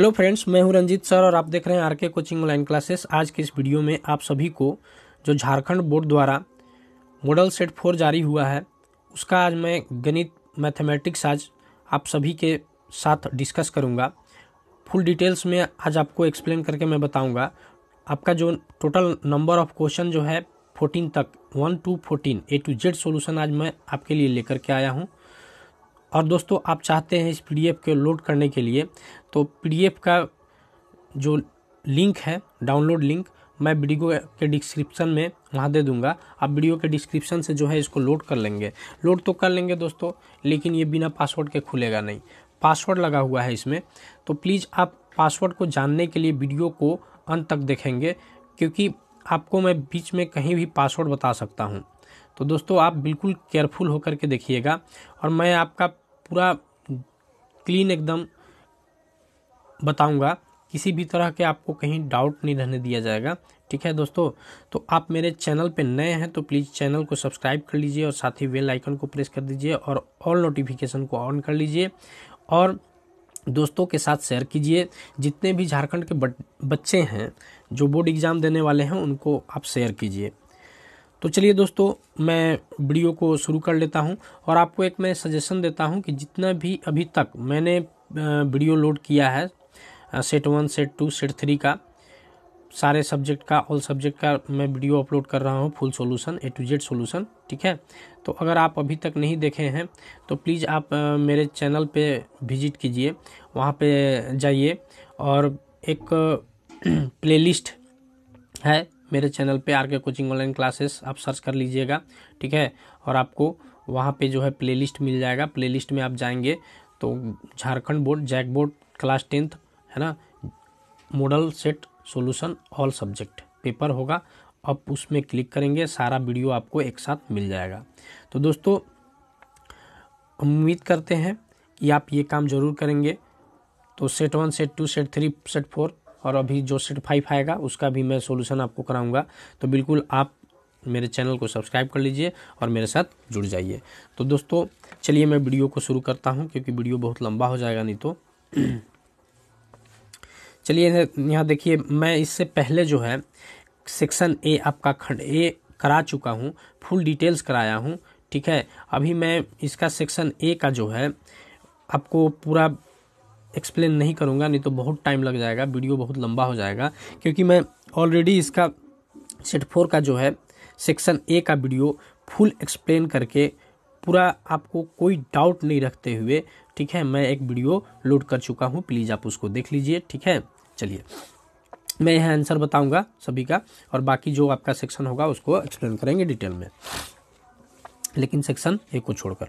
Hello friends, मैं हूं Ranjit sir और आप देख रहे हैं आरके कोचिंग ऑनलाइन क्लासेस। आज के इस वीडियो में आप सभी को जो झारखंड बोर्ड द्वारा मॉडल सेट 4 जारी हुआ है उसका आज मैं गणित मैथमेटिक्स आज आप सभी के साथ डिस्कस करूंगा। फुल डिटेल्स में आज आपको एक्सप्लेन करके मैं बताऊंगा। आपका जो टोटल नंबर ऑफ क्वेश्चन जो है 14 तक 1 to 14 A to Z solution आज मैं आपके लिए लेकर के आया हूँ। और दोस्तों, आप चाहते हैं इस पीडीएफ को लोड करने के लिए तो पीडीएफ का जो लिंक है, डाउनलोड लिंक, मैं वीडियो के डिस्क्रिप्शन में वहाँ दे दूँगा। आप वीडियो के डिस्क्रिप्शन से जो है इसको लोड कर लेंगे। लोड तो कर लेंगे दोस्तों, लेकिन ये बिना पासवर्ड के खुलेगा नहीं। पासवर्ड लगा हुआ है इसमें, तो प्लीज़ आप पासवर्ड को जानने के लिए वीडियो को अंत तक देखेंगे, क्योंकि आपको मैं बीच में कहीं भी पासवर्ड बता सकता हूँ। तो दोस्तों, आप बिल्कुल केयरफुल होकर के देखिएगा। और मैं आपका पूरा क्लीन एकदम बताऊंगा, किसी भी तरह के आपको कहीं डाउट नहीं रहने दिया जाएगा। ठीक है दोस्तों, तो आप मेरे चैनल पे नए हैं तो प्लीज़ चैनल को सब्सक्राइब कर लीजिए और साथ ही बेल आइकन को प्रेस कर दीजिए और ऑल नोटिफिकेशन को ऑन कर लीजिए और दोस्तों के साथ शेयर कीजिए। जितने भी झारखंड के बच्चे हैं जो बोर्ड एग्ज़ाम देने वाले हैं उनको आप शेयर कीजिए। तो चलिए दोस्तों, मैं वीडियो को शुरू कर लेता हूं और आपको एक मैं सजेशन देता हूं कि जितना भी अभी तक मैंने वीडियो लोड किया है सेट 1, सेट 2, सेट 3 का, सारे सब्जेक्ट का, ऑल सब्जेक्ट का मैं वीडियो अपलोड कर रहा हूं, full solution A to Z solution. ठीक है, तो अगर आप अभी तक नहीं देखे हैं तो प्लीज़ आप मेरे चैनल पे विजिट कीजिए, वहाँ पे जाइए और एक प्लेलिस्ट है मेरे चैनल पे आरके कोचिंग ऑनलाइन क्लासेस, आप सर्च कर लीजिएगा। ठीक है, और आपको वहाँ पे जो है प्लेलिस्ट मिल जाएगा। प्लेलिस्ट में आप जाएंगे तो Jharkhand board, JAC board class 10 है ना, model set solution all subject paper होगा। अब उसमें क्लिक करेंगे, सारा वीडियो आपको एक साथ मिल जाएगा। तो दोस्तों, उम्मीद करते हैं कि आप ये काम जरूर करेंगे। तो सेट 1, सेट 2, सेट 3, सेट 4 और अभी जो सेट 5 आएगा उसका भी मैं सॉल्यूशन आपको कराऊंगा। तो बिल्कुल आप मेरे चैनल को सब्सक्राइब कर लीजिए और मेरे साथ जुड़ जाइए। तो दोस्तों, चलिए मैं वीडियो को शुरू करता हूं, क्योंकि वीडियो बहुत लंबा हो जाएगा नहीं तो। चलिए, यहाँ देखिए, मैं इससे पहले जो है सेक्शन ए आपका खंड ए करा चुका हूँ, फुल डिटेल्स कराया हूँ। ठीक है, अभी मैं इसका सेक्शन ए का जो है आपको पूरा एक्सप्लेन नहीं करूँगा, नहीं तो बहुत टाइम लग जाएगा, वीडियो बहुत लंबा हो जाएगा, क्योंकि मैं ऑलरेडी इसका सेट 4 का जो है सेक्शन ए का वीडियो फुल एक्सप्लेन करके पूरा आपको कोई डाउट नहीं रखते हुए, ठीक है, मैं एक वीडियो लोड कर चुका हूँ। प्लीज़ आप उसको देख लीजिए। ठीक है, चलिए मैं यह आंसर बताऊँगा सभी का और बाकी जो आपका सेक्शन होगा उसको एक्सप्लेन करेंगे डिटेल में, लेकिन सेक्शन ए को छोड़कर।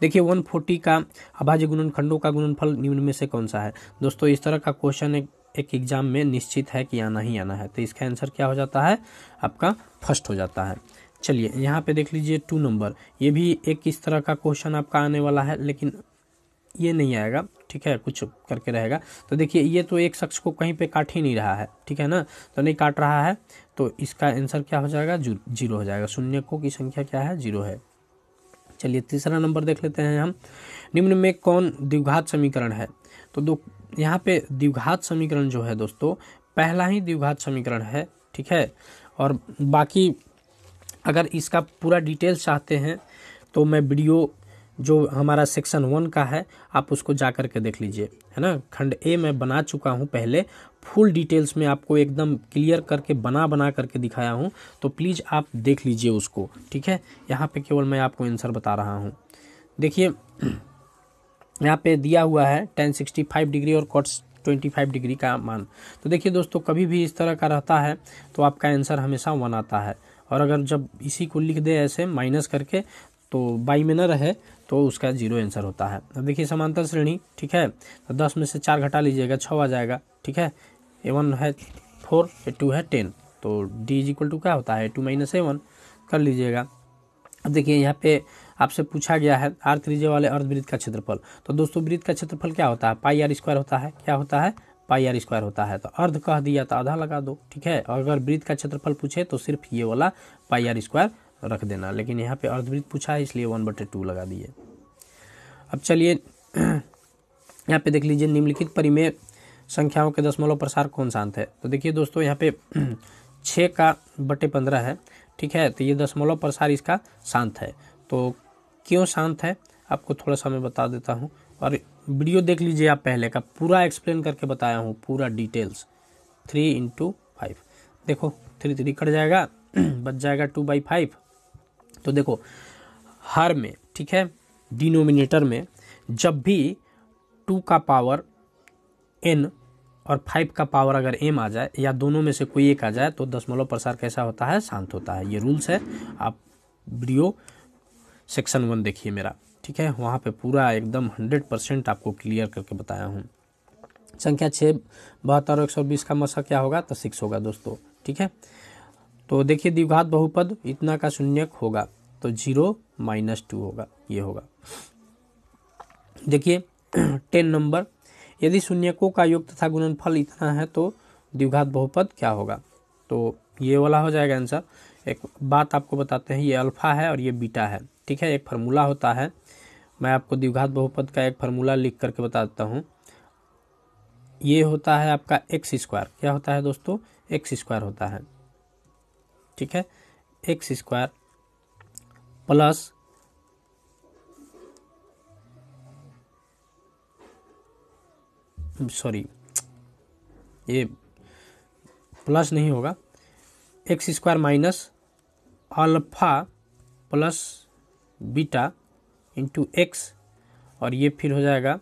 देखिए, 140 का अभाज्य गुणनखंडों का गुणनफल निम्न में से कौन सा है। दोस्तों, इस तरह का क्वेश्चन एक एग्जाम में निश्चित है कि आना ही आना है, तो इसका आंसर क्या हो जाता है, आपका फर्स्ट हो जाता है। चलिए, यहाँ पे देख लीजिए 2 नंबर, ये भी एक इस तरह का क्वेश्चन आपका आने वाला है, लेकिन ये नहीं आएगा। ठीक है, कुछ करके रहेगा। तो देखिए, ये तो एक शख्स को कहीं पे काट ही नहीं रहा है, ठीक है ना, तो नहीं काट रहा है, तो इसका आंसर क्या हो जाएगा, 0 हो जाएगा। शून्यकों की संख्या क्या है, 0 है। चलिए, 3 नंबर देख लेते हैं हम। निम्न में कौन द्विघात समीकरण है। तो यहाँ पे द्विघात समीकरण जो है दोस्तों, पहला ही द्विघात समीकरण है। ठीक है, और बाकी अगर इसका पूरा डिटेल्स चाहते हैं तो मैं वीडियो जो हमारा सेक्शन 1 का है आप उसको जा कर के देख लीजिए, है ना। खंड ए मैं बना चुका हूँ पहले, फुल डिटेल्स में आपको एकदम क्लियर करके बना करके दिखाया हूँ, तो प्लीज़ आप देख लीजिए उसको। ठीक है, यहाँ पे केवल मैं आपको आंसर बता रहा हूँ। देखिए, यहाँ पे दिया हुआ है tan 65 डिग्री और cot 25 डिग्री का मान। तो देखिए दोस्तों, कभी भी इस तरह का रहता है तो आपका आंसर हमेशा 1 आता है, और अगर जब इसी को लिख दे ऐसे माइनस करके तो बाई में न रहे तो उसका 0 आंसर होता है। अब देखिए, समांतर श्रेणी, ठीक है, तो 10 में से 4 घटा लीजिएगा, 6 आ जाएगा। ठीक है, A1 है 4, A2 है 10, तो D= क्या होता है, A2 - A1 कर लीजिएगा। अब देखिए, यहाँ पे आपसे पूछा गया है R त्रिज्या वाले अर्धवृत्त का क्षेत्रफल। तो दोस्तों, वृत्त का क्षेत्रफल क्या होता है, πr² होता है। क्या होता है, πr² होता है। तो अर्ध कह दिया तो आधा लगा दो, ठीक है, और अगर वृत्त का क्षेत्रफल पूछे तो सिर्फ ये वाला πr² रख देना, लेकिन यहाँ पे अर्धवृत्त पूछा है इसलिए 1/2 लगा दिए। अब चलिए, यहाँ पे देख लीजिए, निम्नलिखित परिमेय संख्याओं के दशमलव प्रसार कौन सा अंक है। तो देखिए दोस्तों यहाँ पे 6 का बटे 15 है, ठीक है। तो ये दशमलव प्रसार इसका शांत है। तो क्यों शांत है आपको थोड़ा सा मैं बता देता हूँ, और वीडियो देख लीजिए आप, पहले का पूरा एक्सप्लेन करके बताया हूँ पूरा डिटेल्स। 3 × 5 देखो 3 कट जाएगा, बच जाएगा 2/5। तो देखो हर में, ठीक है, डिनोमिनेटर में जब भी 2 का पावर n और 5 का पावर अगर m आ जाए या दोनों में से कोई एक आ जाए तो दशमलव प्रसार कैसा होता है, शांत होता है। ये रूल्स है, आप वीडियो सेक्शन 1 देखिए मेरा, ठीक है, वहाँ पे पूरा एकदम 100% आपको क्लियर करके बताया हूँ। संख्या 6, 72 और 120 का मसा क्या होगा, तो 6 होगा दोस्तों, ठीक है। तो देखिए द्विघात बहुपद इतना का शून्यक होगा तो 0 - 2 होगा, ये होगा। देखिए 10 नंबर, यदि शून्यकों का योग तथा गुणनफल इतना है तो द्विघात बहुपद क्या होगा, तो ये वाला हो जाएगा आंसर। एक बात आपको बताते हैं, ये अल्फा है और ये बीटा है, ठीक है। एक फार्मूला होता है, मैं आपको द्विघात बहुपद का एक फार्मूला लिख करके बता देता हूँ। ये होता है आपका x², क्या होता है दोस्तों, x² होता है, ठीक है। x² plus x² minus alpha plus beta × x, और ये फिर हो जाएगा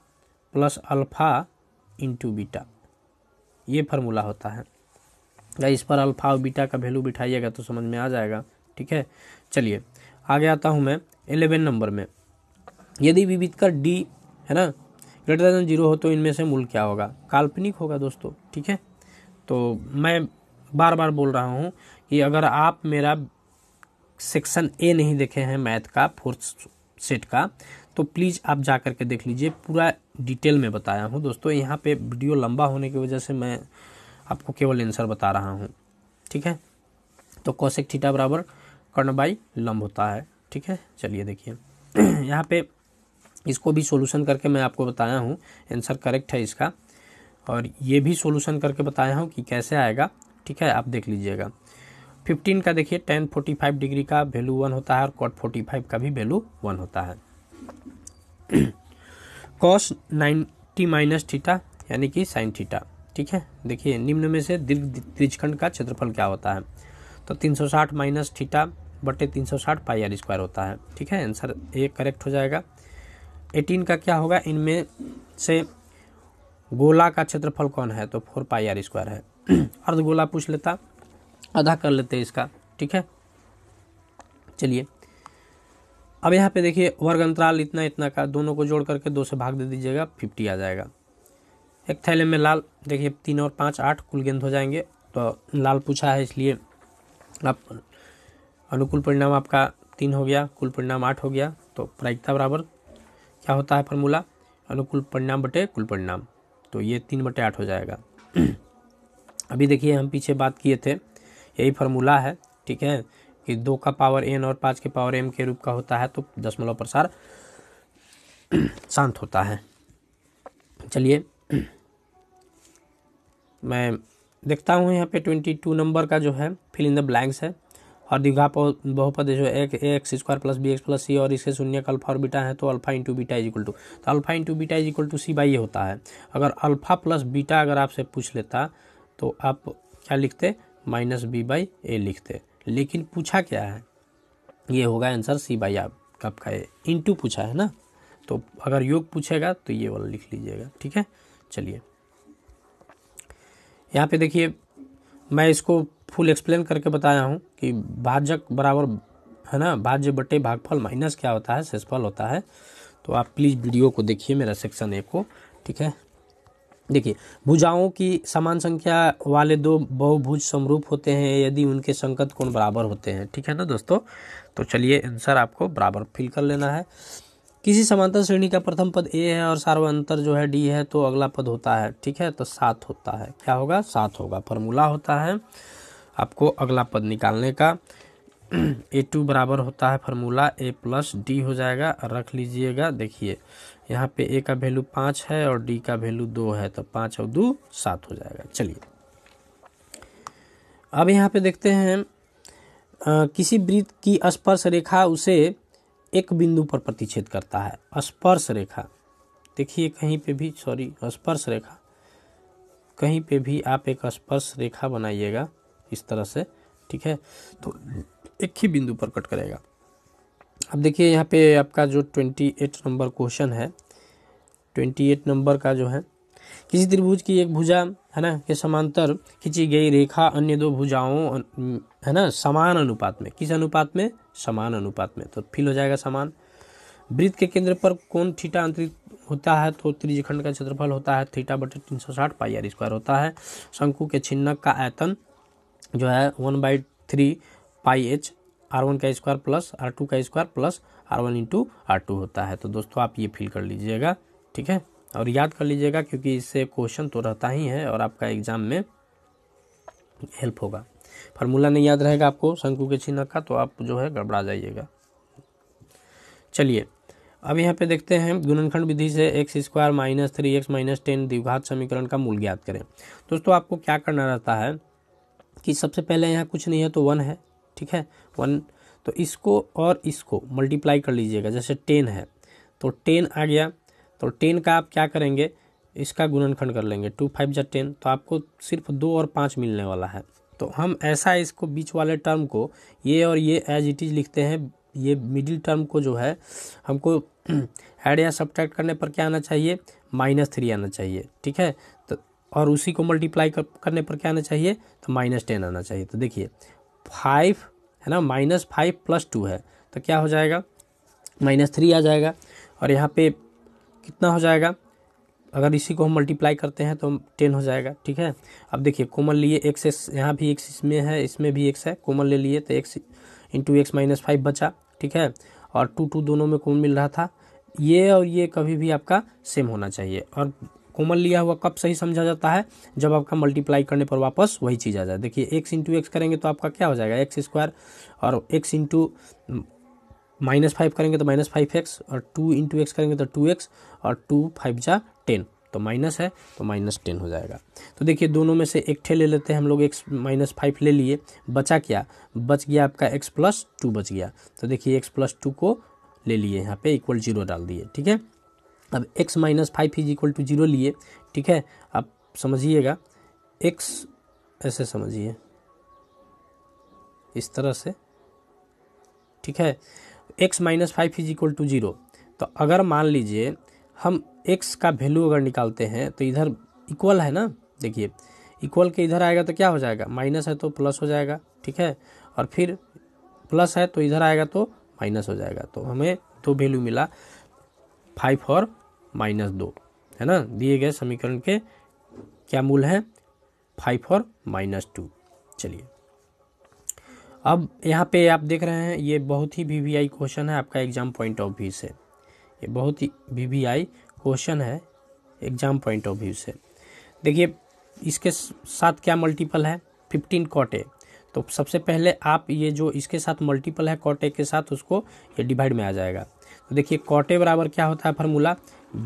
प्लस अल्फा × बीटा, ये फार्मूला होता है। या इस पर अल्फा और बीटा का वैल्यू बिठाइएगा तो समझ में आ जाएगा, ठीक है। चलिए आगे आता हूँ मैं 11 नंबर में, यदि विविधकर d है ना > 0 हो तो इनमें से मूल क्या होगा, काल्पनिक होगा दोस्तों, ठीक है। तो मैं बार बार बोल रहा हूँ कि अगर आप मेरा सेक्शन A नहीं देखे हैं मैथ का 4th सेट का, तो प्लीज़ आप जा करके देख लीजिए, पूरा डिटेल में बताया हूँ दोस्तों। यहाँ पे वीडियो लंबा होने की वजह से मैं आपको केवल आंसर बता रहा हूँ, ठीक है। तो कोसेक थीटा बराबर कर्ण बाई लंब होता है, ठीक है। चलिए देखिए यहाँ पे इसको भी सॉल्यूशन करके मैं आपको बताया हूँ, आंसर करेक्ट है इसका, और ये भी सॉल्यूशन करके बताया हूँ कि कैसे आएगा, ठीक है, आप देख लीजिएगा। 15 का देखिए tan 45 डिग्री का वैल्यू 1 होता है और cot 45 का भी वैल्यू 1 होता है। cos 90 माइनस थीटा यानी कि sin थीटा, ठीक है। देखिए निम्न में से दीर्घ त्रिज्यखंड का क्षेत्रफल क्या होता है, तो 360 माइनस थीटा बटे 360 पाई r² होता है, ठीक है, आंसर ये करेक्ट हो जाएगा। 18 का क्या होगा, इनमें से गोला का क्षेत्रफल कौन है, तो 4 पाई r² है। अर्धगोला पूछ लेता, आधा कर लेते हैं इसका, ठीक है। चलिए अब यहाँ पे देखिए वर्ग अंतराल इतना इतना का, दोनों को जोड़ करके 2 से भाग दे दीजिएगा, 50 आ जाएगा। एक थैले में लाल, देखिए 3 और 5, 8 कुल गेंद हो जाएंगे, तो लाल पूछा है इसलिए आप अनुकूल परिणाम आपका 3 हो गया, कुल परिणाम 8 हो गया। तो प्रायिकता बराबर क्या होता है फॉर्मूला, अनुकूल परिणाम बटे कुल परिणाम, तो ये 3/8 हो जाएगा। अभी देखिए हम पीछे बात किए थे, यही फार्मूला है, ठीक है, कि 2 का पावर n और 5 के पावर m के रूप का होता है तो दशमलव प्रसार शांत होता है। चलिए मैं देखता हूँ यहाँ पे 22 नंबर का जो है फिल इन द ब्लैंक्स है, और द्विघात बहुपद जो a x² plus bx plus c और इसके शून्यक अल्फा और बीटा है तो अल्फा × बीटा = तो अल्फा × बीटा = c/a होता है। अगर अल्फा प्लस बीटा अगर आपसे पूछ लेता तो आप क्या लिखते, -b/a लिखते, लेकिन पूछा क्या है, ये होगा आंसर c/a * पूछा है ना, तो अगर योग पूछेगा तो ये वाला लिख लीजिएगा, ठीक है। चलिए यहाँ पे देखिए मैं इसको फुल एक्सप्लेन करके बताया हूँ कि भाजक बराबर है ना भाज्य बटे भागफल माइनस क्या होता है, शेषफल होता है। तो आप प्लीज़ वीडियो को देखिए मेरा सेक्शन A को, ठीक है। देखिए भुजाओं की समान संख्या वाले 2 बहुभुज समरूप होते हैं यदि उनके संगत कोण बराबर होते हैं, ठीक है ना दोस्तों। तो चलिए आंसर आपको बराबर फिल कर लेना है। किसी समांतर श्रेणी का प्रथम पद a है और सर्वांतर जो है d है तो अगला पद होता है, ठीक है, तो 7 होता है, क्या होगा, 7 होगा। फॉर्मूला होता है आपको अगला पद निकालने का, A2 बराबर होता है फार्मूला A प्लस D हो जाएगा। रख लीजिएगा, देखिए यहाँ पे A का वैल्यू 5 है और D का वैल्यू 2 है, तो 5 और 2 7 हो जाएगा। चलिए अब यहाँ पे देखते हैं, किसी वृत्त की स्पर्श रेखा उसे एक बिंदु पर प्रतिच्छेद करता है। स्पर्श रेखा देखिए कहीं पे भी, सॉरी स्पर्श रेखा कहीं पे भी आप एक स्पर्श रेखा बनाइएगा इस तरह से, ठीक है, तो एक ही बिंदु पर कट करेगा। अब देखिए यहाँ पे आपका जो 28 नंबर क्वेश्चन है, 28 नंबर का जो है, किसी त्रिभुज की एक भुजा है ना के समांतर खींची गई रेखा अन्य दो भुजाओं है ना समान अनुपात में, किस अनुपात में, समान अनुपात में, तो फिल हो जाएगा समान। वृत्त के केंद्र पर कोण थीटा अंतरित होता है तो त्रिज्यखंड का क्षेत्रफल होता है थीटा बटे 360 पाई आर स्क्वायर होता है। शंकु के छिन्नक का आयतन जो है 1/3 पाई एच R1 का स्क्वायर प्लस R2 का स्क्वायर प्लस R1 × R2 होता है। तो दोस्तों आप ये फिल कर लीजिएगा, ठीक है, और याद कर लीजिएगा क्योंकि इससे क्वेश्चन तो रहता ही है और आपका एग्जाम में हेल्प होगा। फार्मूला नहीं याद रहेगा आपको शंकु के छिन्नक का तो आप जो है गड़बड़ा जाइएगा। चलिए अब यहाँ पे देखते हैं, गुणनखंड विधि से x² - 3x - 10 द्विघात समीकरण का मूल ज्ञात करें। दोस्तों आपको क्या करना रहता है कि सबसे पहले यहाँ कुछ नहीं है तो 1 है, ठीक है 1, तो इसको और इसको मल्टीप्लाई कर लीजिएगा। जैसे 10 है तो 10 आ गया, तो 10 का आप क्या करेंगे, इसका गुणनखंड कर लेंगे, 2×5 = 10, तो आपको सिर्फ 2 और 5 मिलने वाला है। तो हम ऐसा इसको बीच वाले टर्म को ये और ये एज इट इज लिखते हैं। ये मिडिल टर्म को जो है हमको ऐड या सब्ट्रैक्ट करने पर क्या आना चाहिए, -3 आना चाहिए, ठीक है, तो और उसी को मल्टीप्लाई करने पर क्या आना चाहिए, तो -10 आना चाहिए। तो देखिए 5 है ना, -5 + 2 है तो क्या हो जाएगा, -3 आ जाएगा। और यहाँ पे कितना हो जाएगा, अगर इसी को हम मल्टीप्लाई करते हैं तो 10 हो जाएगा, ठीक है। अब देखिए कॉमन लिए, x यहाँ भी x इसमें है, इसमें भी x है, कॉमन ले लिए तो x × x - 5 बचा, ठीक है, और 2 दोनों में कॉमन मिल रहा था। ये और ये कभी भी आपका सेम होना चाहिए, और कॉमन लिया हुआ कब सही समझा जाता है, जब आपका मल्टीप्लाई करने पर वापस वही चीज़ आ जाए। देखिए x × x करेंगे तो आपका क्या हो जाएगा, x² और x × -5 करेंगे तो -5x, और 2 × x करेंगे तो 2x, और 2×5 = 10 तो माइनस है तो -10 हो जाएगा। तो देखिए दोनों में से एक ठे ले लेते हैं हम लोग, x - 5 ले लिए, बचा क्या, बच गया आपका x + 2 बच गया। तो देखिए x + 2 को ले लिए, यहाँ पे =0 डाल दिए, ठीक है। अब x - 5 = 0 लिए, ठीक है। अब समझिएगा x ऐसे समझिए इस तरह से, ठीक है, x - 5 = 0। तो अगर मान लीजिए हम x का वैल्यू अगर निकालते हैं तो इधर इक्वल है ना, देखिए इक्वल के इधर आएगा तो क्या हो जाएगा, माइनस है तो प्लस हो जाएगा, ठीक है, और फिर प्लस है तो इधर आएगा तो माइनस हो जाएगा। तो हमें 2 वैल्यू मिला, 5 और -2 है ना। दिए गए समीकरण के क्या मूल है, 5 और -2। चलिए अब यहाँ पे आप देख रहे हैं ये बहुत ही VVI क्वेश्चन है आपका एग्जाम पॉइंट ऑफ व्यू से, ये बहुत ही VVI क्वेश्चन है एग्जाम पॉइंट ऑफ व्यू से। देखिए इसके साथ क्या मल्टीपल है, 15 cot A, तो सबसे पहले आप ये जो इसके साथ मल्टीपल है cot A के साथ उसको ये डिवाइड में आ जाएगा। तो देखिए cot A बराबर क्या होता है, फार्मूला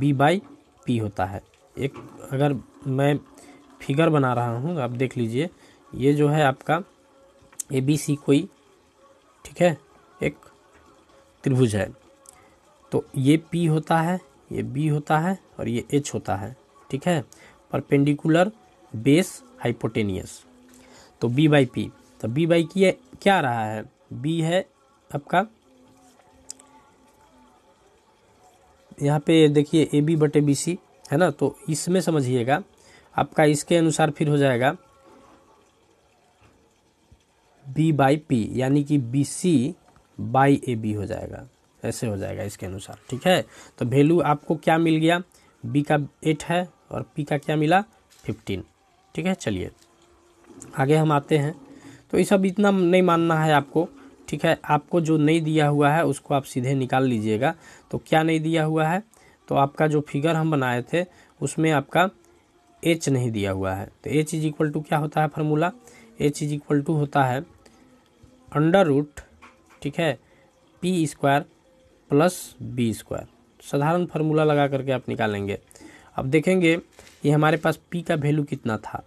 B/P होता है। एक अगर मैं फिगर बना रहा हूँ आप देख लीजिए, ये जो है आपका ABC कोई, ठीक है, एक त्रिभुज है, तो ये P होता है, ये B होता है और ये H होता है, ठीक है, परपेंडिकुलर बेस हाइपोटेनियस। तो B/P, तो B/P क्या रहा है, B है आपका, यहाँ पे देखिए AB/BC है ना, तो इसमें समझिएगा आपका इसके अनुसार फिर हो जाएगा B/P, यानी कि BC/AB हो जाएगा, ऐसे हो जाएगा इसके अनुसार, ठीक है। तो वैल्यू आपको क्या मिल गया, B का 8 है और P का क्या मिला, 15, ठीक है। चलिए आगे हम आते हैं, तो ये सब इतना नहीं मानना है आपको, ठीक है, आपको जो नहीं दिया हुआ है उसको आप सीधे निकाल लीजिएगा। तो क्या नहीं दिया हुआ है, तो आपका जो फिगर हम बनाए थे उसमें आपका H नहीं दिया हुआ है, तो H = क्या होता है फार्मूला, H = होता है अंडर रूट ठीक है, P square plus B square. साधारण फार्मूला लगा करके आप निकालेंगे। अब देखेंगे ये हमारे पास पी का वैल्यू कितना था,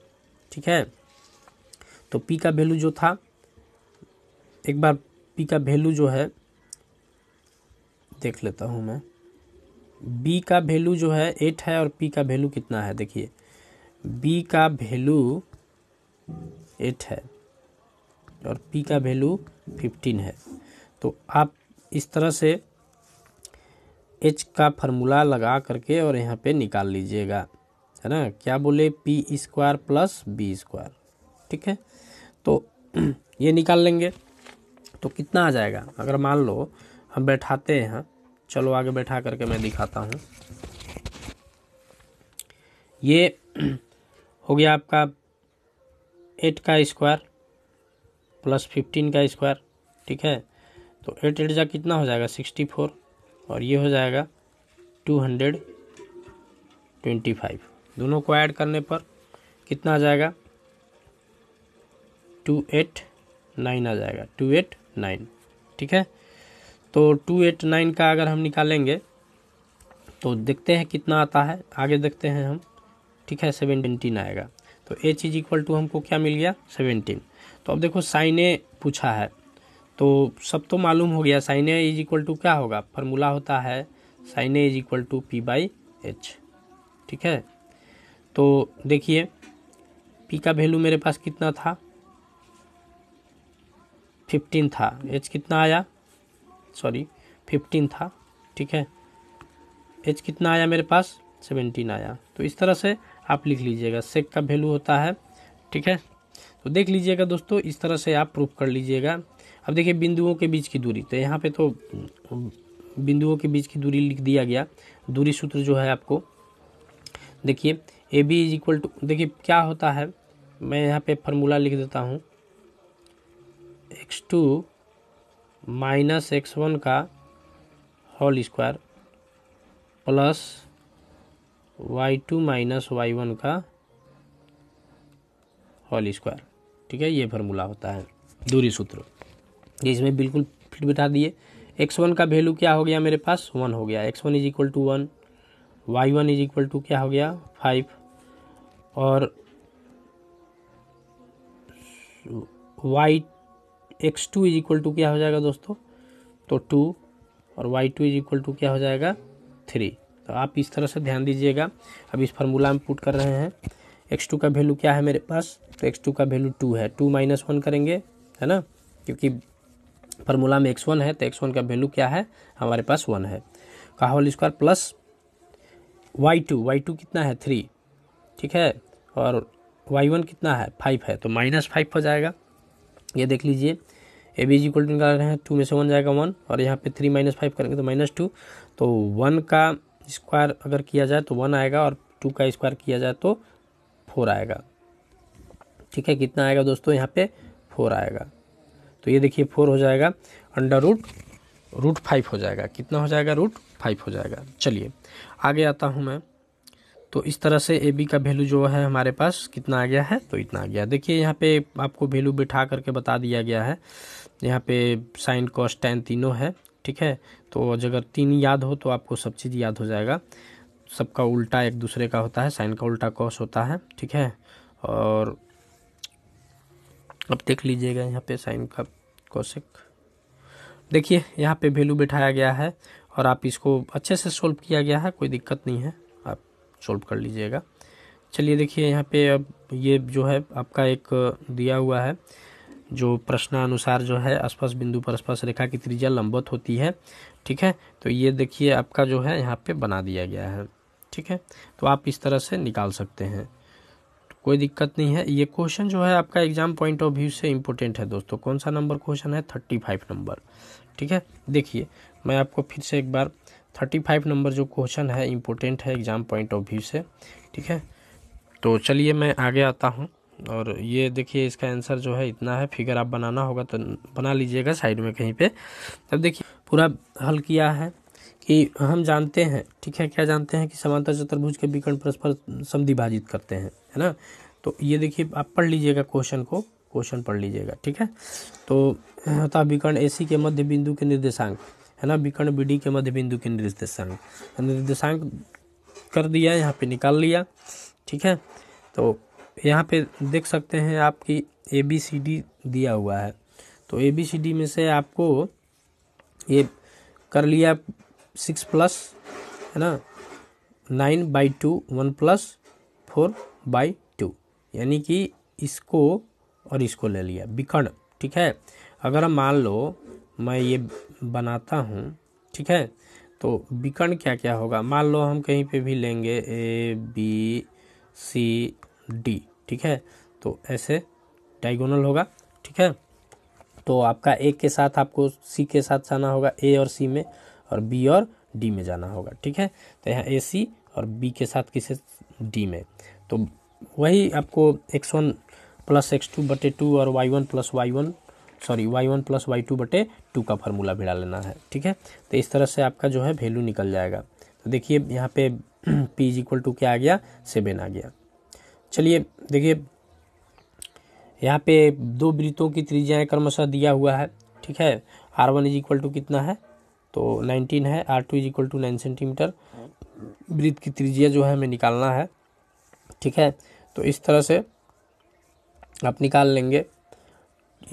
ठीक है। तो पी का वैल्यू जो था, एक बार पी का वैल्यू जो है देख लेता हूँ मैं। बी का वैल्यू जो है 8 है और पी का वैल्यू कितना है, देखिए बी का वैल्यू 8 है और पी का वैल्यू 15 है। तो आप इस तरह से एच का फार्मूला लगा करके और यहाँ पे निकाल लीजिएगा, है ना। क्या बोले, P square plus B square, ठीक है। तो ये निकाल लेंगे तो कितना आ जाएगा, अगर मान लो हम बैठाते हैं, चलो आगे बैठा करके मैं दिखाता हूँ। ये हो गया आपका 8 का स्क्वायर प्लस 15 का स्क्वायर, ठीक है। तो 8 जा कितना हो जाएगा 64 और ये हो जाएगा 225। दोनों को ऐड करने पर कितना आ जाएगा 289 आ जाएगा, 289, ठीक है। तो 289 का अगर हम निकालेंगे तो देखते हैं कितना आता है, आगे देखते हैं हम, ठीक है। 17 आएगा। तो h इज इक्वल टू हमको क्या मिल गया 17। तो अब देखो साइन ए पूछा है तो सब तो मालूम हो गया, sine A is equal to क्या होगा, फार्मूला होता है sine A is equal to P by H, ठीक है। तो देखिए p का वैल्यू मेरे पास कितना था 15 था, h कितना आया, सॉरी 15 था, ठीक है। h कितना आया मेरे पास 17 आया। तो इस तरह से आप लिख लीजिएगा, सेक का वैल्यू होता है, ठीक है। तो देख लीजिएगा दोस्तों, इस तरह से आप प्रूफ कर लीजिएगा। अब देखिए बिंदुओं के बीच की दूरी, तो यहाँ पे तो बिंदुओं के बीच की दूरी लिख दिया गया। दूरी सूत्र जो है आपको देखिए A B is equal to, देखिए क्या होता है, मैं यहाँ पे फार्मूला लिख देता हूँ, X two minus X one का whole square plus Y two minus Y one का होल स्क्वायर, ठीक है। ये फार्मूला होता है दूरी सूत्र, ये इसमें बिल्कुल फिट बिठा दिए। एक्स वन का वैल्यू क्या हो गया मेरे पास 1 हो गया, X one is equal to 1, Y one is equal to क्या हो गया 5 और Y X two is equal to क्या हो जाएगा दोस्तों, तो 2 और Y two is equal to क्या हो जाएगा 3। तो आप इस तरह से ध्यान दीजिएगा। अब इस फार्मूला में पुट कर रहे हैं, x2 का वैल्यू क्या है मेरे पास, तो x2 का वैल्यू 2 है, 2 माइनस 1 करेंगे, है ना, क्योंकि फार्मूला में x1 है तो x1 का वैल्यू क्या है हमारे पास 1 है का होल स्क्वायर प्लस y2 कितना है 3, ठीक है, और y1 कितना है 5 है, तो माइनस 5 हो जाएगा। ये देख लीजिए A B is equal to निकाल रहे हैं, 2 में से 1 जाएगा 1 और यहाँ पे 3 माइनस 5 करेंगे तो माइनस 2, तो 1 का स्क्वायर अगर किया जाए तो 1 आएगा और 2 का स्क्वायर किया जाए तो 4 आएगा, ठीक है। कितना आएगा दोस्तों यहाँ पे 4 आएगा। तो ये देखिए 4 हो जाएगा, अंडर रूट 5 हो जाएगा, कितना हो जाएगा रूट 5 हो जाएगा। चलिए आगे आता हूँ मैं। तो इस तरह से ए बी का वैल्यू जो है हमारे पास कितना आ गया है, तो इतना आ गया। देखिए यहाँ पे आपको वैल्यू बिठा करके बता दिया गया है, यहाँ पे साइन कॉस टैन तीनों है, ठीक है। तो अगर 3 याद हो तो आपको सब चीज़ याद हो जाएगा। सबका उल्टा एक दूसरे का होता है, साइन का उल्टा कॉस होता है, ठीक है। और अब देख लीजिएगा यहाँ पे साइन का कॉसेक, देखिए यहाँ पे वैल्यू बिठाया गया है और आप इसको अच्छे से सोल्व किया गया है, कोई दिक्कत नहीं है, आप सोल्व कर लीजिएगा। चलिए देखिए यहाँ पे अब ये जो है आपका एक दिया हुआ है जो प्रश्नानुसार जो है स्पर्श बिंदु पर स्पर्श रेखा की त्रिज्या लंबवत होती है, ठीक है। तो ये देखिए आपका जो है यहाँ पे बना दिया गया है, ठीक है। तो आप इस तरह से निकाल सकते हैं, तो कोई दिक्कत नहीं है। ये क्वेश्चन जो है आपका एग्जाम पॉइंट ऑफ व्यू से इम्पोर्टेंट है दोस्तों। कौन सा नंबर क्वेश्चन है 35 नंबर, ठीक है। देखिए मैं आपको फिर से एक बार 35 नंबर जो क्वेश्चन है इम्पोर्टेंट है एग्जाम पॉइंट ऑफ व्यू से, ठीक है। तो चलिए मैं आगे आता हूँ और ये देखिए इसका आंसर जो है इतना है। फिगर आप बनाना होगा तो बना लीजिएगा साइड में कहीं पे। अब देखिए पूरा हल किया है कि हम जानते हैं, ठीक है, क्या जानते हैं कि समांतर चतुर्भुज के विकर्ण परस्पर समद्विभाजित करते हैं, है ना। तो ये देखिए आप पढ़ लीजिएगा क्वेश्चन को, क्वेश्चन पढ़ लीजिएगा, ठीक है। तो होता विकर्ण AC के मध्य बिंदु के निर्देशांक है ना, विकर्ण BD के मध्य बिंदु के निर्देशांक, निर्देशांक कर दिया, यहाँ पे निकाल लिया, ठीक है। तो यहाँ पे देख सकते हैं आपकी ABCD दिया हुआ है, तो ABCD में से आपको ये कर लिया 6+ है ना 9/2, 1+4/2, यानी कि इसको और इसको ले लिया विकर्ण, ठीक है। अगर मान लो मैं ये बनाता हूँ, ठीक है, तो विकर्ण क्या क्या होगा, मान लो हम कहीं पे भी लेंगे ABCD, ठीक है, तो ऐसे डायगोनल होगा, ठीक है। तो आपका A के साथ आपको C के साथ जाना होगा, A और C में, और B और D में जाना होगा, ठीक है। तो यहाँ AC और B के साथ किसे D में, तो वही आपको x1 + x2/2 और y1 + y2/2 का फार्मूला भी डालना है, ठीक है। तो इस तरह से आपका जो है वैल्यू निकल जाएगा। तो देखिए यहाँ पे p = क्या आ गया, 7 आ गया। चलिए देखिए यहाँ पे 2 वृत्तों की त्रिज्याएँ क्रमशः दिया हुआ है, ठीक है। r1 = कितना है, तो 19 है, r2 = 9 सेंटीमीटर, वृत्त की त्रिज्या जो है हमें निकालना है, ठीक है। तो इस तरह से आप निकाल लेंगे।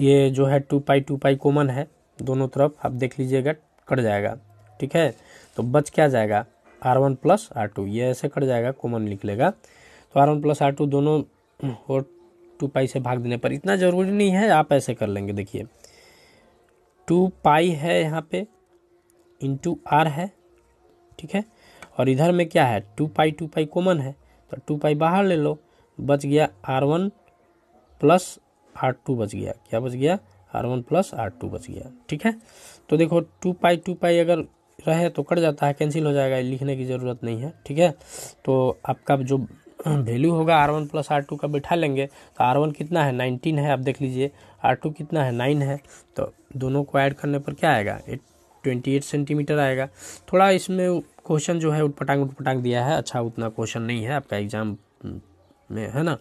ये जो है 2π कॉमन है दोनों तरफ, आप देख लीजिएगा कट जाएगा, ठीक है। तो बच क्या जाएगा, r1 + r2, ये ऐसे कट जाएगा, कॉमन निकलेगा। तो r1 + r2 दोनों और 2π से भाग देने पर, इतना ज़रूरी नहीं है, आप ऐसे कर लेंगे। देखिए 2π है यहाँ पे इंटू r है, ठीक है, और इधर में क्या है 2π कॉमन है, तो 2π बाहर ले लो, बच गया r1 + r2 बच गया, क्या बच गया, r1 + r2 बच गया, ठीक है। तो देखो 2π अगर रहे तो कट जाता है, कैंसिल हो जाएगा, लिखने की ज़रूरत नहीं है, ठीक है। तो आपका जो वैल्यू होगा r1 + r2 का बैठा लेंगे। तो r1 कितना है, 19 है, आप देख लीजिए, r2 कितना है, 9 है, तो दोनों को ऐड करने पर क्या आएगा, 28 सेंटीमीटर आएगा। थोड़ा इसमें क्वेश्चन जो है उटपटांग दिया है, अच्छा उतना क्वेश्चन नहीं है आपका एग्जाम में, है ना,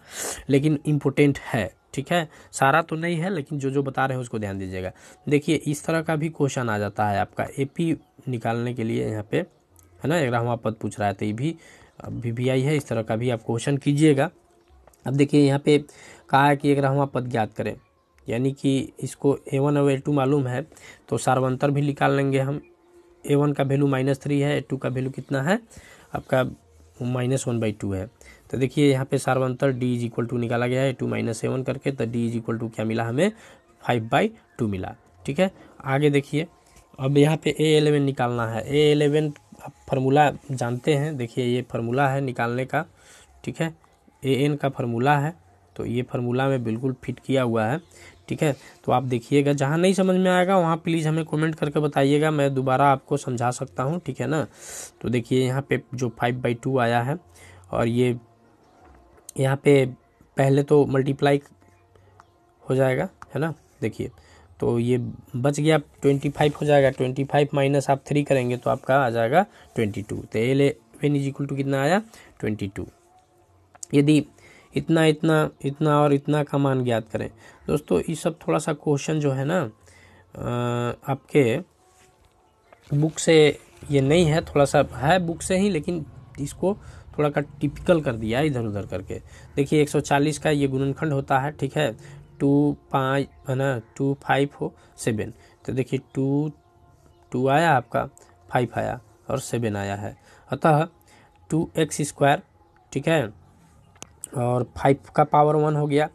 लेकिन इम्पोर्टेंट है, ठीक है। सारा तो नहीं है, लेकिन जो जो बता रहे हैं उसको ध्यान दीजिएगा। देखिए इस तरह का भी क्वेश्चन आ जाता है आपका, AP निकालने के लिए यहाँ पे, है ना, 11वां पद पूछ रहा है, तो ये भी VVI है, इस तरह का भी आप क्वेश्चन कीजिएगा। अब देखिए यहाँ पे कहा है कि 11वां पद ज्ञात करें, यानी कि इसको A1 और A2 मालूम है, तो सार्वंतर भी निकाल लेंगे हम। A1 का वैल्यू -3 है, A2 का वैल्यू कितना है आपका, -1/2 है। तो देखिए यहाँ पे सार्वंतर D = निकाला गया है, 2 - A1 करके, तो D = क्या मिला हमें, 5/2 मिला, ठीक है। आगे देखिए, अब यहाँ पे A11 निकालना है। A11 आप फार्मूला जानते हैं, देखिए ये फार्मूला है निकालने का, ठीक है, AN का फार्मूला है, तो ये फार्मूला में बिल्कुल फिट किया हुआ है, ठीक है। तो आप देखिएगा, जहाँ नहीं समझ में आएगा वहाँ प्लीज़ हमें कमेंट करके बताइएगा, मैं दोबारा आपको समझा सकता हूँ, ठीक है ना। तो देखिए यहाँ पे जो 5/2 आया है, और ये यहाँ पे पहले तो मल्टीप्लाई हो जाएगा, है ना, देखिए, तो ये बच गया 25 हो जाएगा, 25 माइनस आप 3 करेंगे तो आपका आ जाएगा 22। तो A11 = कितना आया, 22। यदि इतना इतना इतना और इतना का मान ज्ञात करें। दोस्तों ये सब थोड़ा सा क्वेश्चन जो है ना आपके बुक से ये नहीं है, थोड़ा सा है बुक से ही, लेकिन इसको थोड़ा का टिपिकल कर दिया इधर उधर करके। देखिए 140 का ये गुणनखंड होता है, ठीक है, 2 5 है ना, 2 5 हो 7। तो देखिए 2 2 आया आपका, 5 आया और 7 आया है, अतः 2x², ठीक है, और 5 का पावर 1 हो गया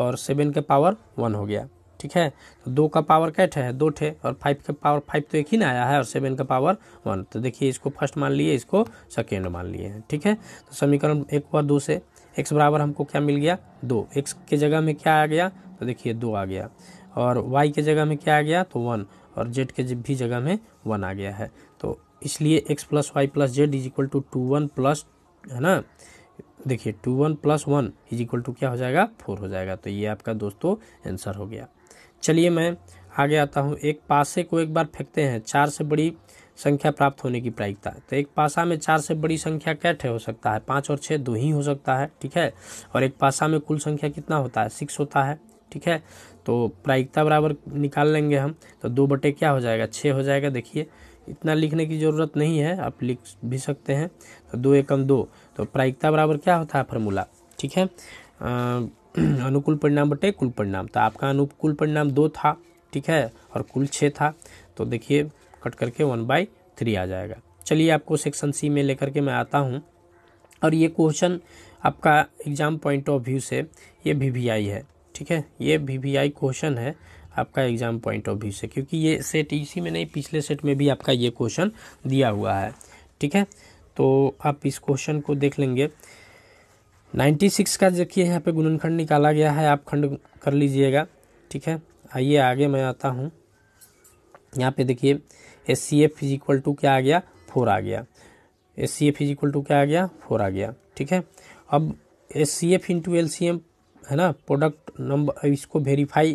और 7 का पावर 1 हो गया, ठीक है। तो 2 का पावर 2 है, 2 ठे, और 5 का पावर 5 तो 1 ही ना आया है, और 7 का पावर 1। तो देखिए इसको फर्स्ट मान लिए, इसको सेकेंड मान लिए हैं, ठीक है। तो समीकरण 1/2 से x = हमको क्या मिल गया, 2। x के जगह में क्या आ गया, तो देखिए 2 आ गया, और y के जगह में क्या आ गया, तो 1, और z के भी जगह में 1 आ गया है। तो इसलिए x + y + z = 2 1 +, है ना, देखिए 2 1 + 1 = क्या हो जाएगा, 4 हो जाएगा। तो ये आपका दोस्तों आंसर हो गया। चलिए मैं आगे आता हूँ। एक पासे को एक बार फेंकते हैं, 4 से बड़ी संख्या प्राप्त होने की प्रायिकता। तो एक पासा में 4 से बड़ी संख्या कैसे हो सकता है, 5 और 6 2 ही हो सकता है, ठीक है, और एक पासा में कुल संख्या कितना होता है, 6 होता है, ठीक है, तो प्रायिकता बराबर निकाल लेंगे हम, तो 2 बटे क्या हो जाएगा, 6 हो जाएगा। देखिए इतना लिखने की ज़रूरत नहीं है, आप लिख भी सकते हैं। तो 2 एकम 2, तो प्रायिकता बराबर क्या होता है फार्मूला, ठीक है, अनुकूल परिणाम बटे कुल परिणाम। तो आपका अनुकूल परिणाम 2 था, ठीक है, और कुल 6 था, तो देखिए कट करके 1/3 आ जाएगा। चलिए आपको सेक्शन सी में लेकर के मैं आता हूँ, और ये क्वेश्चन आपका एग्ज़ाम पॉइंट ऑफ व्यू से ये वीवीआई है, ठीक है, ये वीवीआई क्वेश्चन है आपका एग्ज़ाम पॉइंट ऑफ व्यू से, क्योंकि ये सेट इसी में नहीं पिछले सेट में भी आपका ये क्वेश्चन दिया हुआ है, ठीक है। तो आप इस क्वेश्चन को देख लेंगे। 96 का देखिए यहाँ पे गुणनखंड निकाला गया है, आप खंड कर लीजिएगा, ठीक है। आइए आगे मैं आता हूँ, यहाँ पे देखिए एचसीएफ इज इक्वल टू क्या आ गया, 4 आ गया। एचसीएफ इज इक्वल टू क्या आ गया, 4 आ गया, ठीक है। अब एचसीएफ इंटू एलसीएम है ना, प्रोडक्ट नंबर, इसको वेरीफाई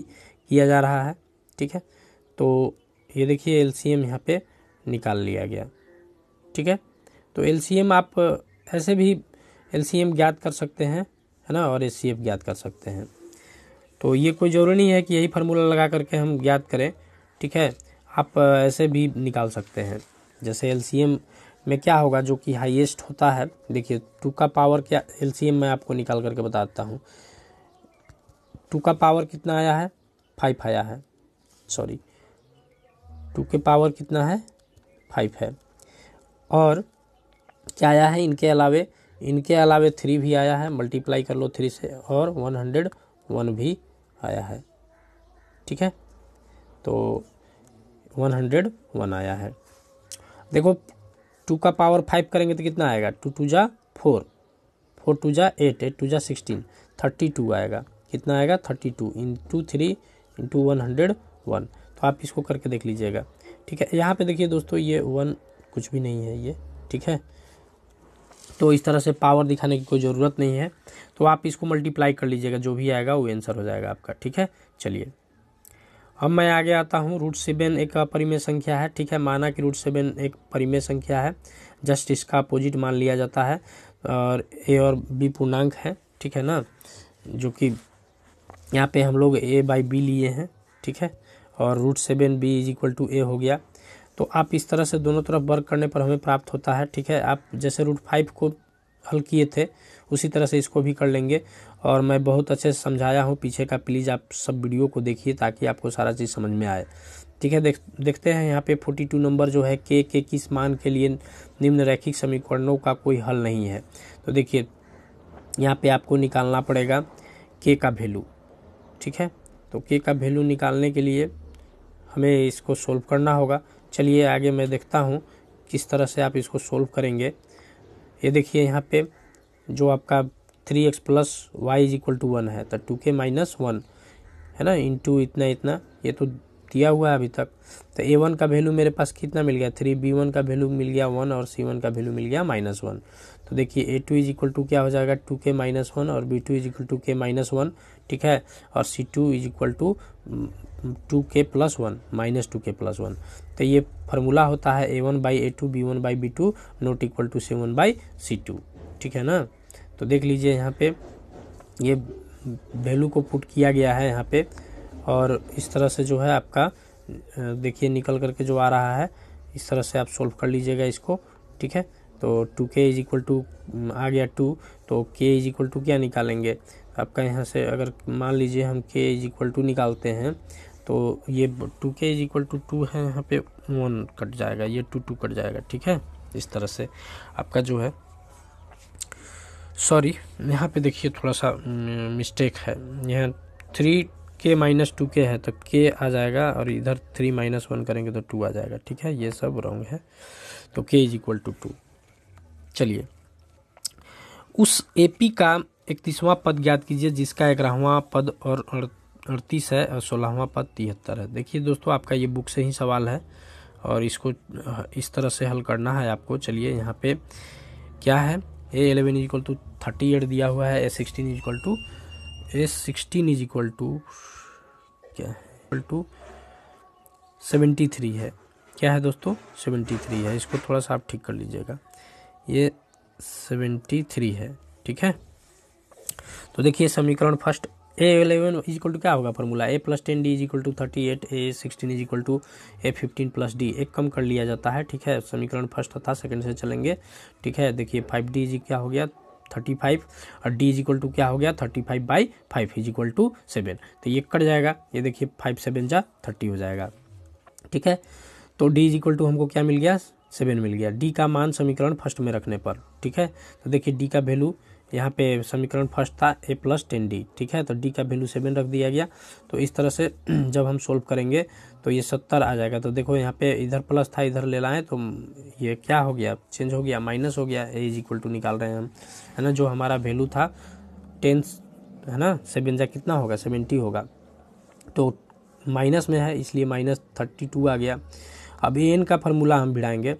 किया जा रहा है, ठीक है। तो ये देखिए एलसीएम यहाँ पे निकाल लिया गया, ठीक है। तो एलसीएम आप ऐसे भी एलसीएम ज्ञात कर सकते हैं, है ना, और एचसीएफ ज्ञात कर सकते हैं। तो ये कोई ज़रूरी नहीं है कि यही फार्मूला लगा करके हम ज्ञात करें, ठीक है, आप ऐसे भी निकाल सकते हैं। जैसे एलसीएम में क्या होगा, जो कि हाईएस्ट होता है, देखिए 2 का पावर क्या, एलसीएम मैं आपको निकाल करके बताता हूँ। 2 का पावर कितना आया है, 5 आया है, सॉरी 2 के पावर कितना है, 5 है। और क्या आया है इनके अलावे, इनके अलावा 3 भी आया है, मल्टीप्लाई कर लो 3 से, और 101 भी आया है, ठीक है, तो 101 आया है। देखो 2 का पावर 5 करेंगे तो कितना आएगा, 2 2 जा 4, 4 2 जा 8, 8 2 जा 16, 32 आएगा। कितना आएगा, 32 इंटू 3 इंटू 101। तो आप इसको करके देख लीजिएगा, ठीक है। यहाँ पे देखिए दोस्तों ये 1 कुछ भी नहीं है ये, ठीक है, तो इस तरह से पावर दिखाने की कोई ज़रूरत नहीं है। तो आप इसको मल्टीप्लाई कर लीजिएगा, जो भी आएगा वो आंसर हो जाएगा आपका, ठीक है। चलिए अब मैं आगे आता हूँ। √7 एक अपरिमेय संख्या है, ठीक है, माना कि √7 एक परिमेय संख्या है, जस्ट इसका अपोजिट मान लिया जाता है, और ए और बी पूर्णांक है, ठीक है ना, जो कि यहाँ पे हम लोग a/b लिए हैं, ठीक है, और √7b is equal to a हो गया। तो आप इस तरह से दोनों तरफ वर्क करने पर हमें प्राप्त होता है, ठीक है। आप जैसे √5 को हल किए थे उसी तरह से इसको भी कर लेंगे, और मैं बहुत अच्छे से समझाया हूँ पीछे का, प्लीज़ आप सब वीडियो को देखिए ताकि आपको सारा चीज़ समझ में आए, ठीक है। देखते हैं यहाँ पे 42 नंबर जो है, के किस मान के लिए निम्न रैखिक समीकरणों का कोई हल नहीं है। तो देखिए यहाँ पे आपको निकालना पड़ेगा के का वैल्यू, ठीक है। तो के का वैल्यू निकालने के लिए हमें इसको सोल्व करना होगा। चलिए आगे मैं देखता हूँ किस तरह से आप इसको सोल्व करेंगे। ये देखिए यहाँ पे जो आपका 3x + y is equal to 1 है, तो 2k - 1 है ना, इंटू इतना इतना, ये तो दिया हुआ है अभी तक। तो a1 का वैल्यू मेरे पास कितना मिल गया, 3, b1 का वैल्यू मिल गया 1, और c1 का वैल्यू मिल गया -1। तो देखिए a2 इज इक्वल टू क्या हो जाएगा, 2k - 1, और b2 is equal to k - 1, ठीक है, और c2 is equal to 2k + 1 -2k + 1। तो ये फार्मूला होता है a1/a2 b1/b2 not equal to c1/c2, ठीक है ना। तो देख लीजिए यहाँ पे ये वैल्यू को पुट किया गया है यहाँ पे, और इस तरह से जो है आपका देखिए निकल करके जो आ रहा है, इस तरह से आप सोल्व कर लीजिएगा इसको, ठीक है। तो 2k इज इक्वल टू आ गया 2, तो k इज इक्वल टू क्या निकालेंगे आपका, यहाँ से अगर मान लीजिए हम k इज इक्वल टू निकालते हैं, तो ये 2k इज इक्वल टू 2 है, यहाँ पे 1 कट जाएगा, ये 2 2 कट जाएगा, ठीक है। इस तरह से आपका जो है, सॉरी यहाँ पे देखिए थोड़ा सा मिस्टेक है, यहाँ 3k - 2k है, तो k आ जाएगा, और इधर 3 - 1 करेंगे तो 2 आ जाएगा, ठीक है, ये सब रॉन्ग है। तो k इज इक्वल टू 2। चलिए उस एपी का 31वां पद ज्ञात कीजिए जिसका 11वां पद और 38 है, और 16वां पद 73 है। देखिए दोस्तों आपका ये बुक से ही सवाल है, और इसको इस तरह से हल करना है आपको। चलिए यहाँ पे क्या है, a11 इज इक्वल टू 38 दिया हुआ है, a16 इज इक्वल टू क्या है, इक्वल टू 73 है, क्या है दोस्तों 73 है। इसको थोड़ा सा आप ठीक कर लीजिएगा, ये 73 है, ठीक है। तो देखिए समीकरण first A11 is equal to क्या होगा formula, A plus 10 D is equal to 38, A16 is equal to A15 plus D. एक कम कर लिया जाता है, ठीक है। समीकरण फर्स्ट था, सेकंड से चलेंगे, ठीक है। देखिए 5D इज क्या हो गया 35 और D इज इक्वल टू क्या हो गया 35 बाई 5 इज इक्वल टू 7। तो ये कट जाएगा, ये देखिए 5 7 जा 30 हो जाएगा, ठीक है। तो D इज इक्वल टू हमको क्या मिल गया 7 मिल गया। D का मान समीकरण फर्स्ट में रखने पर, ठीक है। तो देखिए D का वैल्यू यहाँ पे समीकरण फर्स्ट था a प्लस 10d, ठीक है। तो d का वैल्यू 7 रख दिया गया। तो इस तरह से जब हम सोल्व करेंगे तो ये 70 आ जाएगा। तो देखो यहाँ पे इधर प्लस था, इधर ले लाएँ तो ये क्या हो गया चेंज हो गया, माइनस हो गया। a इज इक्वल टू निकाल रहे हैं हम, है ना। जो हमारा वैल्यू था 10, है ना, 7 जा कितना होगा 70 होगा। तो माइनस में है इसलिए माइनस 32 आ गया। अब an का फार्मूला हम भिड़ाएंगे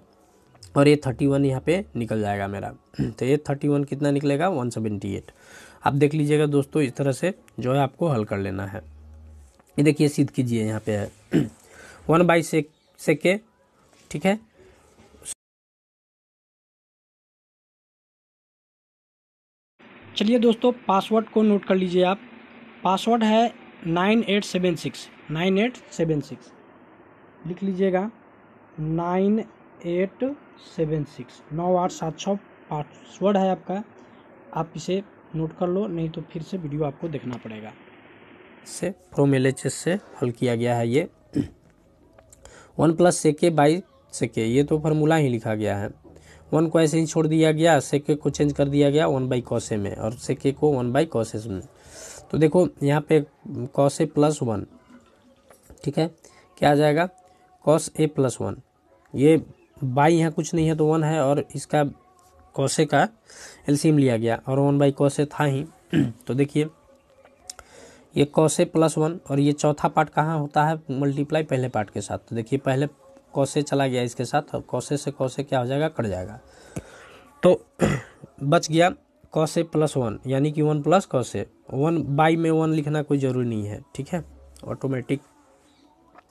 और ये 31 यहाँ पे निकल जाएगा मेरा। तो ये 31 कितना निकलेगा 178। आप देख लीजिएगा दोस्तों, इस तरह से जो है आपको हल कर लेना है। ये देखिए सिद्ध कीजिए, यहाँ पे है 1/sec, ठीक है। चलिए दोस्तों, पासवर्ड को नोट कर लीजिए आप। पासवर्ड है 9876, 9876 लिख लीजिएगा, 9876 9876 पासवर्ड है आपका। आप इसे नोट कर लो, नहीं तो फिर से वीडियो आपको देखना पड़ेगा। इससे प्रोमेलेचेस से हल किया गया है ये 1/sec/sec, ये तो फार्मूला ही लिखा गया है। 1 को ऐसे ही छोड़ दिया गया, sec को चेंज कर दिया गया 1/cos में और sec को 1/cos में। तो देखो यहाँ पे cos प्लस 1, ठीक है। क्या आ जाएगा cos a प्लस 1, ये बाई यहाँ कुछ नहीं है तो 1 है और इसका कोसे का एलसीएम लिया गया और 1/कोसे था ही। तो देखिए ये कोसे प्लस 1 और ये चौथा पार्ट कहाँ होता है मल्टीप्लाई पहले पार्ट के साथ। तो देखिए पहले कोसे चला गया इसके साथ और कोसे से कोसे क्या हो जाएगा कट जाएगा। तो बच गया कोसे प्लस 1 यानी कि 1/कोसे। 1/1 लिखना कोई ज़रूरी नहीं है, ठीक है, ऑटोमेटिक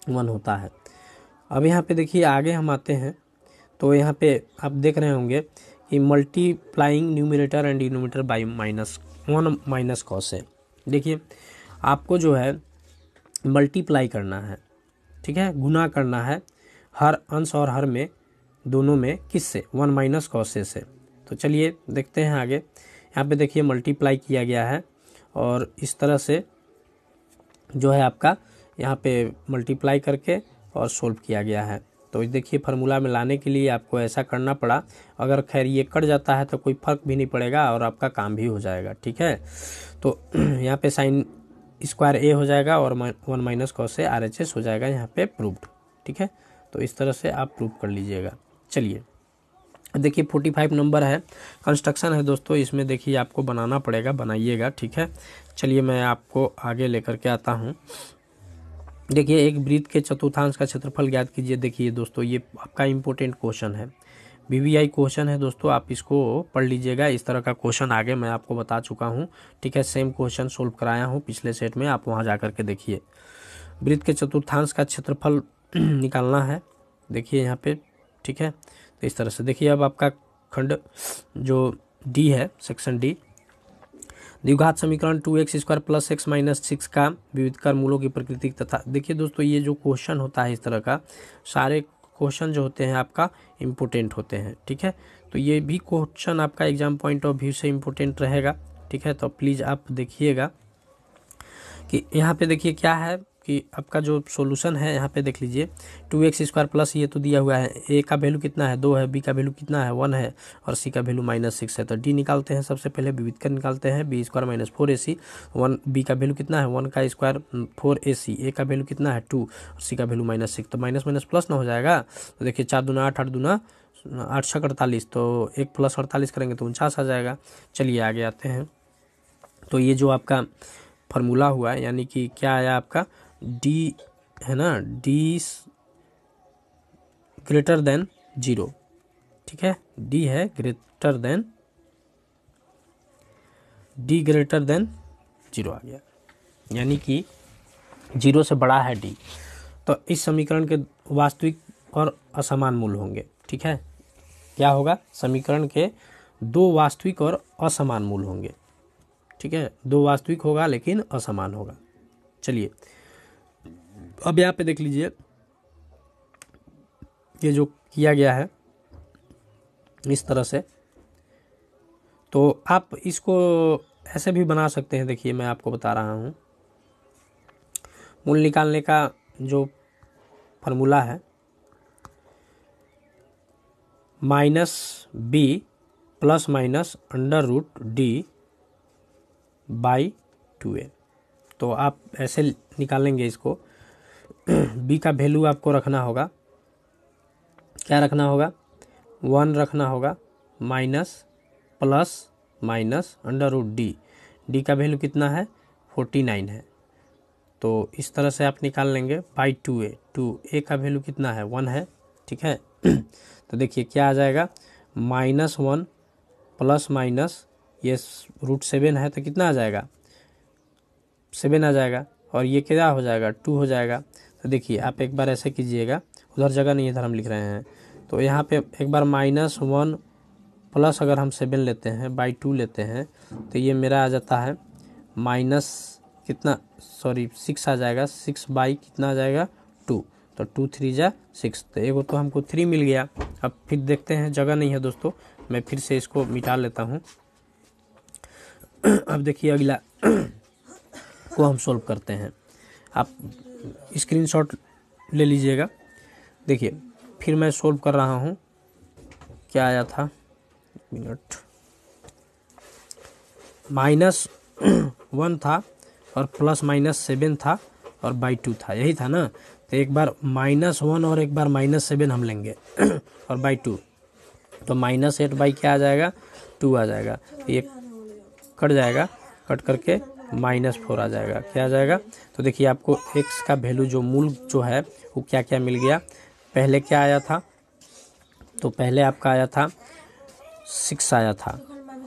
1 होता है। अब यहाँ पे देखिए आगे हम आते हैं तो यहाँ पे आप देख रहे होंगे कि multiplying numerator and denominator by -1 - cos है। देखिए आपको जो है मल्टीप्लाई करना है, ठीक है, गुना करना है हर अंश और हर में दोनों में किससे 1 - cos से। तो चलिए देखते हैं आगे। यहाँ पे देखिए मल्टीप्लाई किया गया है और इस तरह से जो है आपका यहाँ पे मल्टीप्लाई करके और सोल्व किया गया है। तो देखिए फार्मूला में लाने के लिए आपको ऐसा करना पड़ा। अगर खैर ये कट जाता है तो कोई फर्क भी नहीं पड़ेगा और आपका काम भी हो जाएगा, ठीक है। तो यहाँ पे साइन स्क्वायर ए हो जाएगा और 1 - cos RHS हो जाएगा यहाँ पे प्रूव्ड, ठीक है। तो इस तरह से आप प्रूव कर लीजिएगा। चलिए देखिए 45 नंबर है, कंस्ट्रक्शन है दोस्तों, इसमें देखिए आपको बनाना पड़ेगा, बनाइएगा, ठीक है। चलिए मैं आपको आगे लेकर के आता हूँ। देखिए एक वृत्त के चतुर्थांश का क्षेत्रफल ज्ञात कीजिए। देखिए दोस्तों ये आपका इम्पोर्टेंट क्वेश्चन है, VVI क्वेश्चन है दोस्तों, आप इसको पढ़ लीजिएगा। इस तरह का क्वेश्चन आगे मैं आपको बता चुका हूँ, ठीक है। सेम क्वेश्चन सोल्व कराया हूँ पिछले सेट में, आप वहाँ जा कर के देखिए। वृत्त के चतुर्थांश का क्षेत्रफल निकालना है, देखिए यहाँ पर, ठीक है। तो इस तरह से देखिए अब आपका खंड जो डी है सेक्शन डी, द्विघात समीकरण 2x2 + x - 6 का विविधकर मूलों की प्रकृति तथा। देखिए दोस्तों ये जो क्वेश्चन होता है इस तरह का, सारे क्वेश्चन जो होते हैं आपका इम्पोर्टेंट होते हैं, ठीक है। तो ये भी क्वेश्चन आपका एग्जाम पॉइंट ऑफ व्यू से इम्पोर्टेंट रहेगा, ठीक है। तो प्लीज़ आप देखिएगा कि यहाँ पे देखिए क्या है कि आपका जो सोल्यूशन है यहाँ पे देख लीजिए 2x2 + ये तो दिया हुआ है, ए का वैल्यू कितना है 2 है, बी का वैल्यू कितना है 1 है और सी का वैल्यू -6 है। तो डी निकालते हैं सबसे पहले, विविधकर निकालते हैं, b2 - 4ac 1, बी का वैल्यू कितना है 1 2 4ac, ए का वैल्यू कितना है 2 और सी का वैल्यू -6। तो माइनस प्लस ना हो जाएगा। तो देखिए 4 दूना 8, 8 दूना 8 6 48, तो 1 + 48 करेंगे तो 49 आ जाएगा। चलिए आगे आते हैं। तो ये जो आपका फार्मूला हुआ है यानी कि क्या आया आपका डी, है ना, डी ग्रेटर देन 0, ठीक है। डी है greater than, D greater than 0 आ गया यानी कि 0 से बड़ा है डी। तो इस समीकरण के वास्तविक और असमान मूल होंगे, ठीक है। क्या होगा, समीकरण के 2 वास्तविक और असमान मूल होंगे, ठीक है, दो वास्तविक होगा लेकिन असमान होगा। चलिए अब यहाँ पे देख लीजिए ये जो किया गया है इस तरह से, तो आप इसको ऐसे भी बना सकते हैं। देखिए मैं आपको बता रहा हूँ, मूल निकालने का जो फार्मूला है -b plus minus √d by 2a। तो आप ऐसे निकालेंगे इसको, b का वैल्यू आपको रखना होगा, क्या रखना होगा, 1 रखना होगा, minus plus minus √d, d का वैल्यू कितना है 49 है, तो इस तरह से आप निकाल लेंगे बाई 2a, 2a का वैल्यू कितना है 1 है, ठीक है। तो देखिए क्या आ जाएगा, -1 प्लस माइनस ये √7 है तो कितना आ जाएगा 7 आ जाएगा, और ये क्या हो जाएगा 2 हो जाएगा। तो देखिए आप एक बार ऐसे कीजिएगा, उधर जगह नहीं है इधर हम लिख रहे हैं, तो यहाँ पे एक बार -1 प्लस अगर हम 7 लेते हैं बाई 2 लेते हैं तो ये मेरा आ जाता है माइनस कितना, सॉरी 6 आ जाएगा, 6 बाई कितना आ जाएगा 2, तो 2 3 जा 6, तो एगो तो हमको 3 मिल गया। अब फिर देखते हैं, जगह नहीं है दोस्तों, मैं फिर से इसको मिटा लेता हूँ। अब देखिए अगला को हम सॉल्व करते हैं, आप स्क्रीनशॉट ले लीजिएगा। देखिए फिर मैं सॉल्व कर रहा हूँ, क्या आया था मिनट, -1 था और प्लस -7 था और बाई 2 था, यही था ना। तो एक बार -1 और एक बार -7 हम लेंगे और बाई 2, तो -8 बाई क्या आ जाएगा 2 आ जाएगा, ये कट जाएगा, कट करके -4 आ जाएगा, क्या आ जाएगा। तो देखिए आपको x का वैल्यू जो मूल जो है वो क्या क्या मिल गया, पहले क्या आया था, तो पहले आपका आया था 6 आया था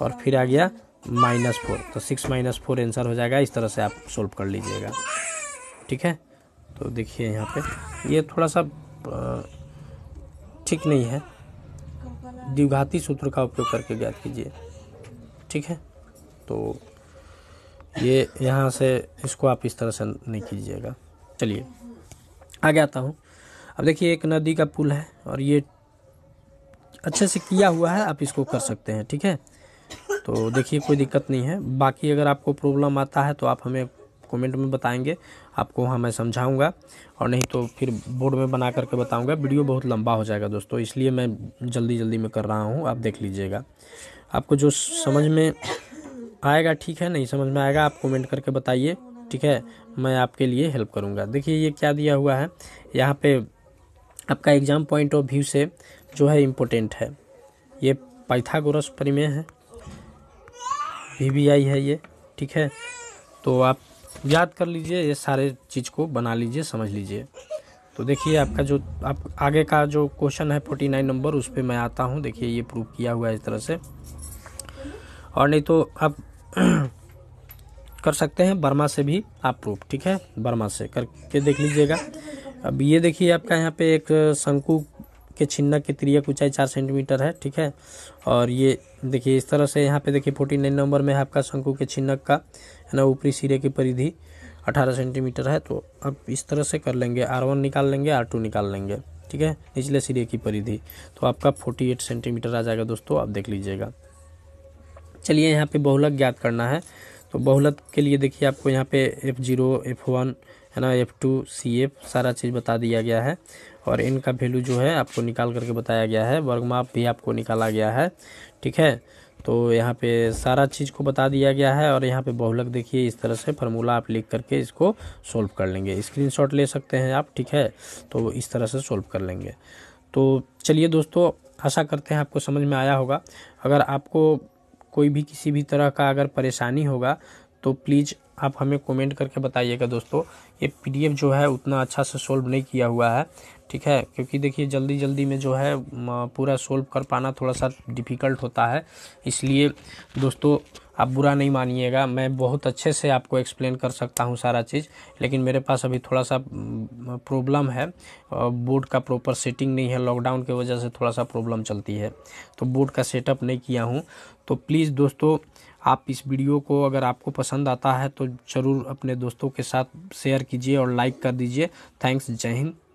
और फिर आ गया -4, तो 6 - 4 आंसर हो जाएगा। इस तरह से आप सोल्व कर लीजिएगा, ठीक है। तो देखिए यहाँ पे ये थोड़ा सा ठीक नहीं है, द्विघाती सूत्र का उपयोग करके ज्ञात कीजिए, ठीक है। तो ये यहाँ से इसको आप इस तरह से नहीं कीजिएगा। चलिए आगे आता हूँ। अब देखिए एक नदी का पुल है और ये अच्छे से किया हुआ है, आप इसको कर सकते हैं, ठीक है। तो देखिए कोई दिक्कत नहीं है, बाकी अगर आपको प्रॉब्लम आता है तो आप हमें कमेंट में बताएंगे, आपको वहाँ मैं समझाऊंगा, और नहीं तो फिर बोर्ड में बना करके बताऊंगा। वीडियो बहुत लंबा हो जाएगा दोस्तों, इसलिए मैं जल्दी जल्दी में कर रहा हूँ, आप देख लीजिएगा। आपको जो समझ में आएगा ठीक है, नहीं समझ में आएगा आप कमेंट करके बताइए, ठीक है, मैं आपके लिए हेल्प करूँगा। देखिए ये क्या दिया हुआ है, यहाँ पे आपका एग्जाम पॉइंट ऑफ व्यू से जो है इम्पोर्टेंट है, ये पाइथागोरस प्रमेय है, VBI है ये, ठीक है। तो आप याद कर लीजिए, ये सारे चीज़ को बना लीजिए, समझ लीजिए। तो देखिए आपका जो आप आगे का जो क्वेश्चन है 49 नंबर, उस पर मैं आता हूँ। देखिए ये प्रूफ किया हुआ है इस तरह से, और नहीं तो आप कर सकते हैं बर्मा से भी आप प्रूफ, ठीक है, बर्मा से करके देख लीजिएगा। अब ये देखिए आपका यहाँ पे एक शंकु के छिन्नक की तिर्यक ऊंचाई 4 सेंटीमीटर है, ठीक है। और ये देखिए इस तरह से यहाँ पे देखिए 49 नंबर में है आपका शंकु के छिन्नक का है ना ऊपरी सिरे की परिधि 18 सेंटीमीटर है। तो अब इस तरह से कर लेंगे, R1 निकाल लेंगे, R2 निकाल लेंगे, ठीक है, निचले सिरे की परिधि, तो आपका 48 सेंटीमीटर आ जाएगा दोस्तों, आप देख लीजिएगा। चलिए यहाँ पे बहुलक ज्ञात करना है, तो बहुलक के लिए देखिए आपको यहाँ पे F0 F1 है ना F2 CF सारा चीज़ बता दिया गया है, और इनका वैल्यू जो है आपको निकाल करके बताया गया है, वर्गमाप भी आपको निकाला गया है, ठीक है। तो यहाँ पे सारा चीज़ को बता दिया गया है, और यहाँ पे बहुलक देखिए इस तरह से फार्मूला आप लिख करके इसको सोल्व कर लेंगे, स्क्रीनशॉट ले सकते हैं आप, ठीक है। तो इस तरह से सोल्व कर लेंगे। तो चलिए दोस्तों आशा करते हैं आपको समझ में आया होगा। अगर आपको कोई भी किसी भी तरह का अगर परेशानी होगा तो प्लीज़ आप हमें कमेंट करके बताइएगा दोस्तों। ये PDF जो है उतना अच्छा से सोल्व नहीं किया हुआ है, ठीक है, क्योंकि देखिए जल्दी जल्दी में जो है पूरा सोल्व कर पाना थोड़ा सा डिफ़िकल्ट होता है, इसलिए दोस्तों आप बुरा नहीं मानिएगा। मैं बहुत अच्छे से आपको एक्सप्लेन कर सकता हूँ सारा चीज़, लेकिन मेरे पास अभी थोड़ा सा प्रॉब्लम है, बोर्ड का प्रॉपर सेटिंग नहीं है, लॉकडाउन की वजह से थोड़ा सा प्रॉब्लम चलती है, तो बोर्ड का सेटअप नहीं किया हूँ। तो प्लीज़ दोस्तों आप इस वीडियो को अगर आपको पसंद आता है तो ज़रूर अपने दोस्तों के साथ शेयर कीजिए और लाइक कर दीजिए। थैंक्स, जय हिंद।